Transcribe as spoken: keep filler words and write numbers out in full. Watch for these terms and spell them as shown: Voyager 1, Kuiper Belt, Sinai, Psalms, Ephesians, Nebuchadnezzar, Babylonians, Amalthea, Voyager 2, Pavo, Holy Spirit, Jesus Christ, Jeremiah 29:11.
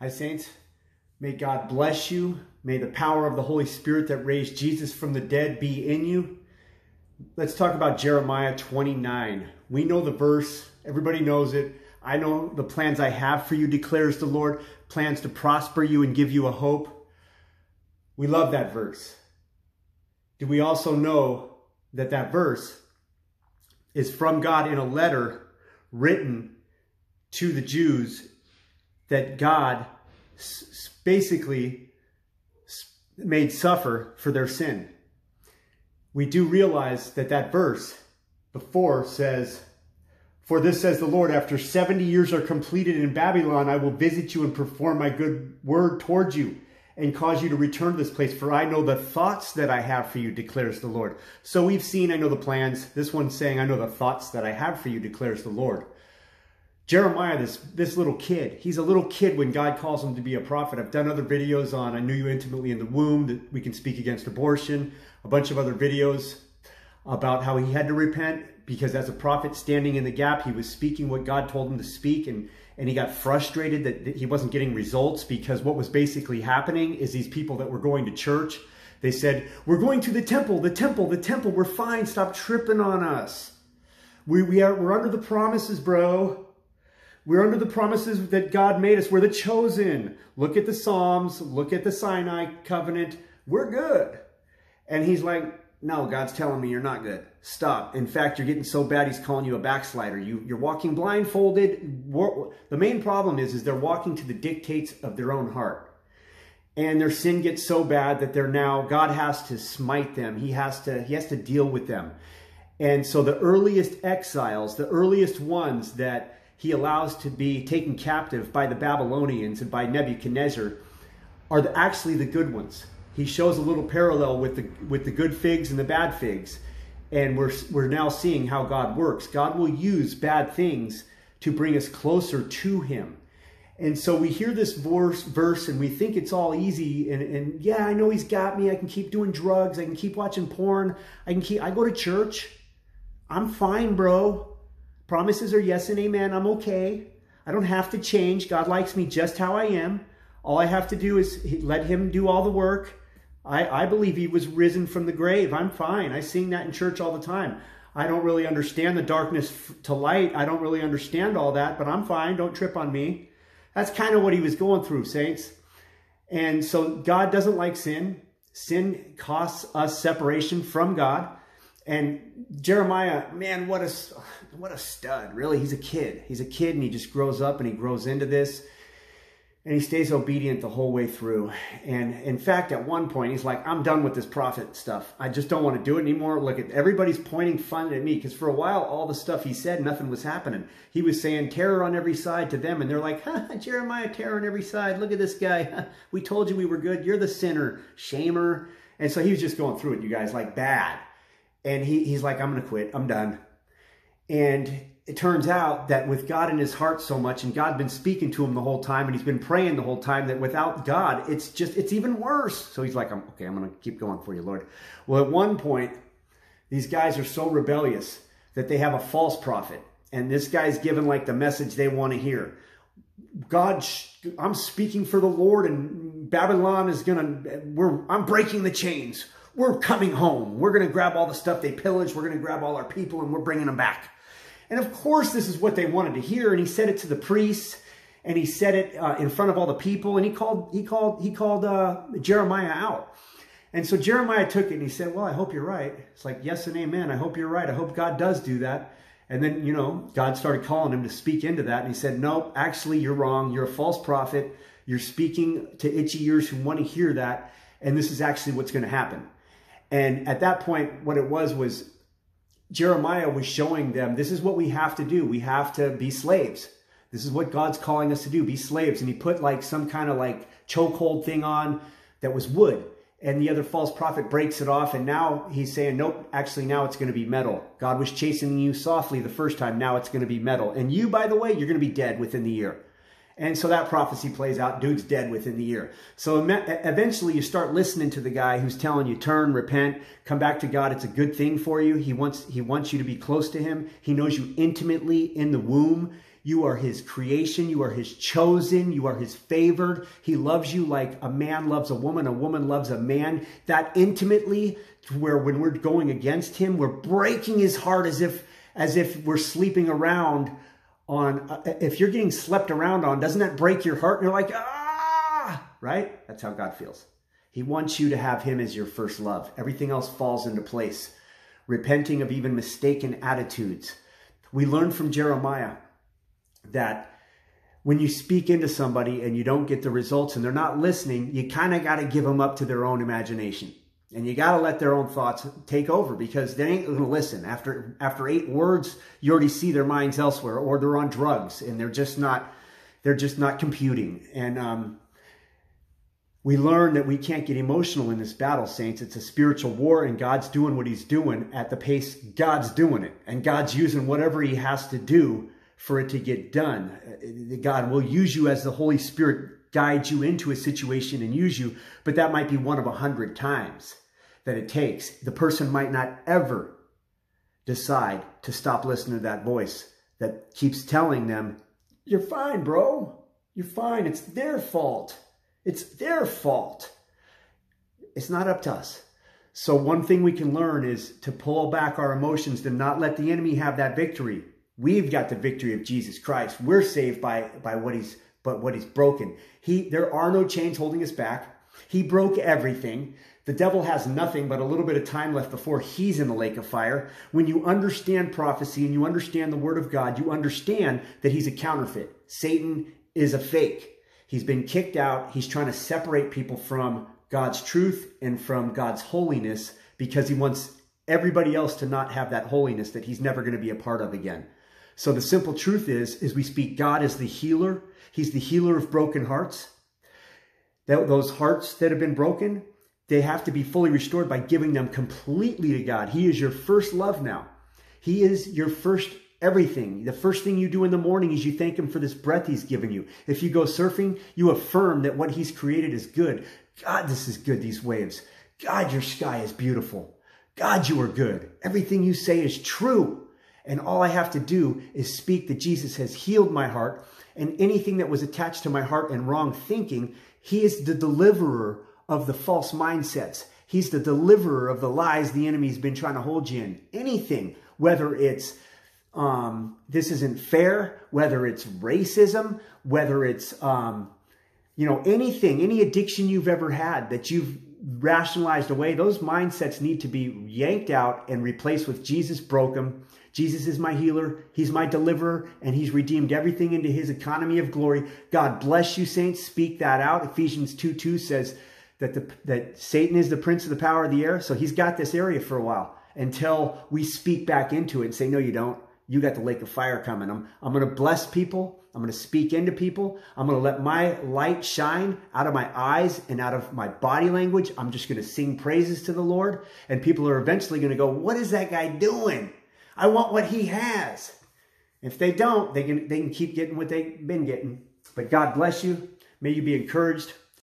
Hi, saints. May God bless you. May the power of the Holy Spirit that raised Jesus from the dead be in you. Let's talk about Jeremiah twenty-nine. We know the verse. Everybody knows it. I know the plans I have for you, declares the Lord, plans to prosper you and give you a hope. We love that verse. Do we also know that that verse is from God in a letter written to the Jews that God basically made suffer for their sin? We do realize that that verse before says, "For this says the Lord, after seventy years are completed in Babylon, I will visit you and perform my good word toward you and cause you to return to this place. For I know the thoughts that I have for you, declares the Lord." So we've seen, I know the plans. This one's saying, I know the thoughts that I have for you, declares the Lord. Jeremiah, this, this little kid, he's a little kid when God calls him to be a prophet. I've done other videos on I Knew You Intimately in the Womb, that we can speak against abortion, a bunch of other videos about how he had to repent because as a prophet standing in the gap, he was speaking what God told him to speak, and, and he got frustrated that, that he wasn't getting results, because what was basically happening is these people that were going to church, they said, we're going to the temple, the temple, the temple, we're fine, stop tripping on us. We, we are, we're under the promises, bro. We're under the promises that God made us. We're the chosen. Look at the Psalms. Look at the Sinai covenant. We're good. And he's like, no, God's telling me you're not good. Stop. In fact, you're getting so bad, he's calling you a backslider. You, you're walking blindfolded. The main problem is, is they're walking to the dictates of their own heart. And their sin gets so bad that they're now, God has to smite them. He has to, he has to deal with them. And so the earliest exiles, the earliest ones that he allows to be taken captive by the Babylonians and by Nebuchadnezzar are the, actually the good ones. He shows a little parallel with the, with the good figs and the bad figs. And we're, we're now seeing how God works. God will use bad things to bring us closer to him. And so we hear this verse, verse and we think it's all easy. And, and yeah, I know he's got me. I can keep doing drugs. I can keep watching porn. I can keep, I go to church. I'm fine, bro. Promises are yes and amen. I'm okay. I don't have to change. God likes me just how I am. All I have to do is let him do all the work. I, I believe he was risen from the grave. I'm fine. I sing that in church all the time. I don't really understand the darkness to light. I don't really understand all that, but I'm fine. Don't trip on me. That's kind of what he was going through, saints. And so God doesn't like sin. Sin costs us separation from God. And Jeremiah, man, what a, what a stud. Really, he's a kid. He's a kid, and he just grows up, and he grows into this. And he stays obedient the whole way through. And in fact, at one point, he's like, I'm done with this prophet stuff. I just don't want to do it anymore. Look, everybody's pointing fun at me, because for a while, all the stuff he said, nothing was happening. He was saying terror on every side to them, and they're like, ha, Jeremiah, terror on every side. Look at this guy. We told you we were good. You're the sinner, shamer. And so he was just going through it, you guys, like bad. And he, he's like, I'm going to quit. I'm done. And it turns out that with God in his heart so much, and God been speaking to him the whole time, and he's been praying the whole time, that without God, it's just, it's even worse. So he's like, I'm, okay, I'm going to keep going for you, Lord. Well, at one point, these guys are so rebellious that they have a false prophet. And this guy's given like the message they want to hear. God, I'm speaking for the Lord, and Babylon is going to, we're, I'm breaking the chains. We're coming home. We're going to grab all the stuff they pillaged. We're going to grab all our people, and we're bringing them back. And of course, this is what they wanted to hear. And he said it to the priests, and he said it uh, in front of all the people. And he called, he called, he called uh, Jeremiah out. And so Jeremiah took it, and he said, well, I hope you're right. It's like, yes and amen. I hope you're right. I hope God does do that. And then, you know, God started calling him to speak into that. And he said, no, actually, you're wrong. You're a false prophet. You're speaking to itchy ears who want to hear that. And this is actually what's going to happen. And at that point, what it was, was Jeremiah was showing them, this is what we have to do. We have to be slaves. This is what God's calling us to do, be slaves. And he put like some kind of like chokehold thing on that was wood. And the other false prophet breaks it off. And now he's saying, nope, actually now it's going to be metal. God was chasing you softly the first time. Now it's going to be metal. And you, by the way, you're going to be dead within the year. And so that prophecy plays out. Dude's dead within the year. So eventually you start listening to the guy who's telling you, turn, repent, come back to God. It's a good thing for you. He wants, he wants you to be close to him. He knows you intimately in the womb. You are his creation. You are his chosen. You are his favored. He loves you like a man loves a woman. A woman loves a man that intimately, where when we're going against him, we're breaking his heart as if, as if we're sleeping around on. Uh, if you're getting slept around on, doesn't that break your heart? And you're like, ah, right? That's how God feels. He wants you to have him as your first love. Everything else falls into place. Repenting of even mistaken attitudes. We learn from Jeremiah that when you speak into somebody and you don't get the results and they're not listening, you kind of got to give them up to their own imagination. And you got to let their own thoughts take over, because they ain't going to listen. After, after eight words, you already see their minds elsewhere, or they're on drugs and they're just not, they're just not computing. And um, we learn that we can't get emotional in this battle, saints. It's a spiritual war, and God's doing what he's doing at the pace God's doing it. And God's using whatever he has to do for it to get done. God will use you as the Holy Spirit guides you into a situation and use you, but that might be one of a hundred times that it takes. The person might not ever decide to stop listening to that voice that keeps telling them, you're fine, bro. You're fine. It's their fault. It's their fault. It's not up to us. So one thing we can learn is to pull back our emotions, to not let the enemy have that victory. We've got the victory of Jesus Christ. We're saved by, by what he's, but what he's broken. He, there are no chains holding us back. He broke everything. The devil has nothing but a little bit of time left before he's in the lake of fire. When you understand prophecy and you understand the word of God, you understand that he's a counterfeit. Satan is a fake. He's been kicked out. He's trying to separate people from God's truth and from God's holiness, because he wants everybody else to not have that holiness that he's never going to be a part of again. So the simple truth is, is we speak God as the healer. He's the healer of broken hearts. That, those hearts that have been broken, they have to be fully restored by giving them completely to God. He is your first love now. He is your first everything. The first thing you do in the morning is you thank him for this breath he's given you. If you go surfing, you affirm that what he's created is good. God, this is good, these waves. God, your sky is beautiful. God, you are good. Everything you say is true. And all I have to do is speak that Jesus has healed my heart, and anything that was attached to my heart and wrong thinking, he is the deliverer of the false mindsets. He's the deliverer of the lies the enemy's been trying to hold you in. Anything, whether it's um, this isn't fair, whether it's racism, whether it's, um, you know, anything, any addiction you've ever had that you've rationalized away, those mindsets need to be yanked out and replaced with Jesus broke them. Jesus is my healer, he's my deliverer, and he's redeemed everything into his economy of glory. God bless you, saints. Speak that out. Ephesians two two says that, the, that Satan is the prince of the power of the air, so he's got this area for a while until we speak back into it and say, no, you don't. You got the lake of fire coming. I'm, I'm going to bless people. I'm going to speak into people. I'm going to let my light shine out of my eyes and out of my body language. I'm just going to sing praises to the Lord, and people are eventually going to go, what is that guy doing? I want what he has. If they don't, they can, they can keep getting what they've been getting. But God bless you. May you be encouraged.